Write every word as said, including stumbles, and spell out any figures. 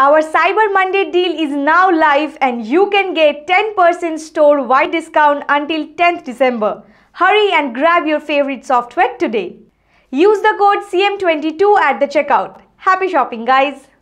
Our Cyber Monday deal is now live and you can get ten percent store-wide discount until tenth December. Hurry and grab your favorite software today. Use the code C M twenty-two at the checkout. Happy shopping, guys!